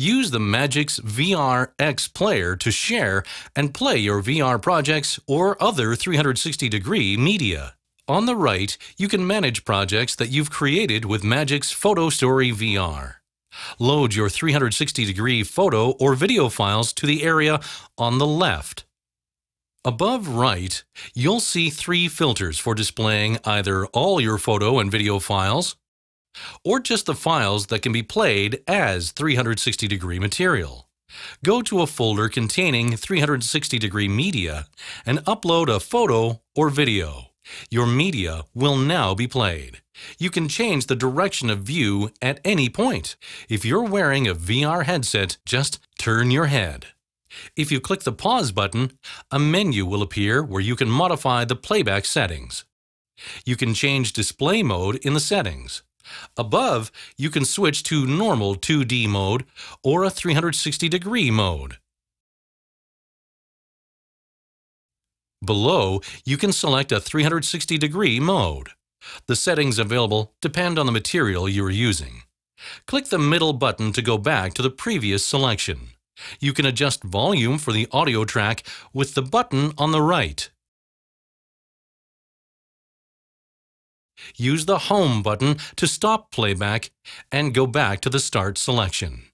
Use the MAGIX VRX player to share and play your VR projects or other 360-degree media. On the right, you can manage projects that you've created with MAGIX Photostory VR. Load your 360-degree photo or video files to the area on the left. Above right, you'll see three filters for displaying either all your photo and video files or just the files that can be played as 360-degree material. Go to a folder containing 360-degree media and upload a photo or video. Your media will now be played. You can change the direction of view at any point. If you're wearing a VR headset, just turn your head. If you click the pause button, a menu will appear where you can modify the playback settings. You can change display mode in the settings. Above, you can switch to normal 2D mode or a 360-degree mode. Below, you can select a 360-degree mode. The settings available depend on the material you are using. Click the middle button to go back to the previous selection. You can adjust volume for the audio track with the button on the right. Use the home button to stop playback and go back to the start selection.